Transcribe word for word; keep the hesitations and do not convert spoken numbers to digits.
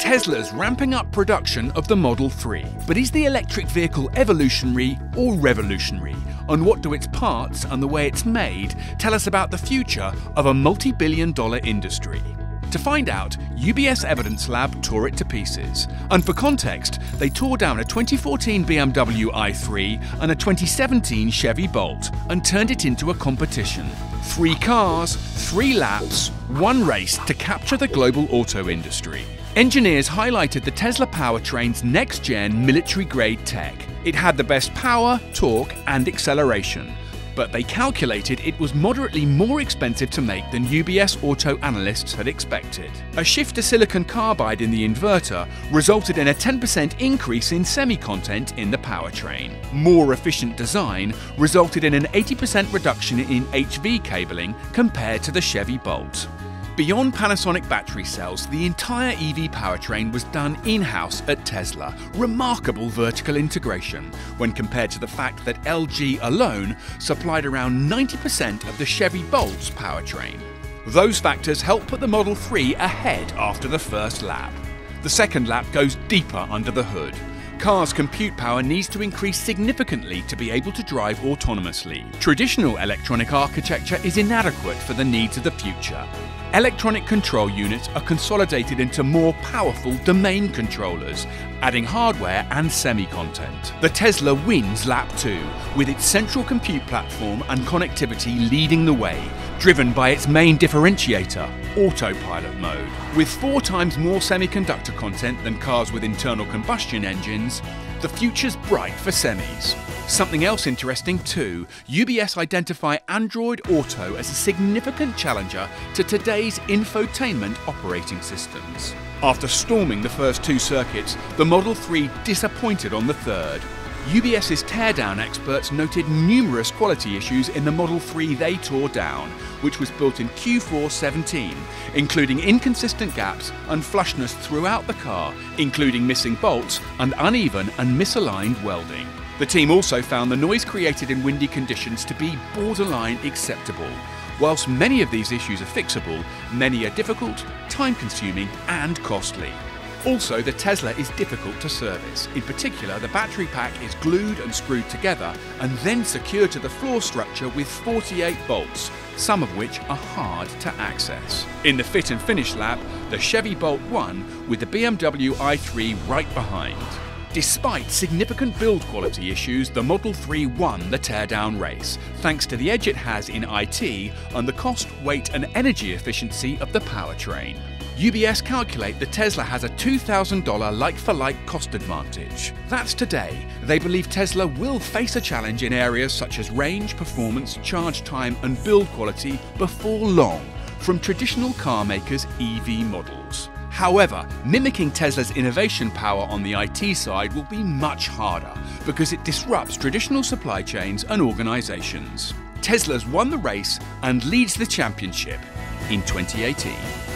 Tesla's ramping up production of the Model three. But is the electric vehicle evolutionary or revolutionary? And what do its parts and the way it's made tell us about the future of a multi-billion dollar industry? To find out, U B S Evidence Lab tore it to pieces. And for context, they tore down a twenty fourteen B M W i three and a twenty seventeen Chevy Bolt and turned it into a competition. Three cars, three laps, one race to capture the global auto industry. Engineers highlighted the Tesla powertrain's next-gen military-grade tech. It had the best power, torque, and acceleration. But they calculated it was moderately more expensive to make than U B S Auto analysts had expected. A shift to silicon carbide in the inverter resulted in a ten percent increase in semi-content in the powertrain. More efficient design resulted in an eighty percent reduction in H V cabling compared to the Chevy Bolt. Beyond Panasonic battery cells, the entire E V powertrain was done in-house at Tesla. Remarkable vertical integration, when compared to the fact that L G alone supplied around ninety percent of the Chevy Bolt's powertrain. Those factors helped put the Model three ahead after the first lap. The second lap goes deeper under the hood. Cars' compute power needs to increase significantly to be able to drive autonomously. Traditional electronic architecture is inadequate for the needs of the future. Electronic control units are consolidated into more powerful domain controllers, adding hardware and semi-content. The Tesla wins lap two, with its central compute platform and connectivity leading the way, driven by its main differentiator, autopilot mode. With four times more semiconductor content than cars with internal combustion engines, the future's bright for semis. Something else interesting too, U B S identify Android Auto as a significant challenger to today's infotainment operating systems. After storming the first two circuits, the Model three disappointed on the third. U B S's teardown experts noted numerous quality issues in the Model three they tore down, which was built in Q four seventeen, including inconsistent gaps and flushness throughout the car, including missing bolts and uneven and misaligned welding. The team also found the noise created in windy conditions to be borderline acceptable. Whilst many of these issues are fixable, many are difficult, time-consuming and costly. Also, the Tesla is difficult to service. In particular, the battery pack is glued and screwed together and then secured to the floor structure with forty-eight bolts, some of which are hard to access. In the fit and finish lap, the Chevy Bolt won with the B M W i three right behind. Despite significant build quality issues, the Model three won the teardown race, thanks to the edge it has in I T and the cost, weight and energy efficiency of the powertrain. U B S calculate the Tesla has a two thousand dollar like-for-like cost advantage. That's today. They believe Tesla will face a challenge in areas such as range, performance, charge time and build quality before long from traditional car makers' E V models. However, mimicking Tesla's innovation power on the I T side will be much harder because it disrupts traditional supply chains and organizations. Tesla's won the race and leads the championship in twenty eighteen.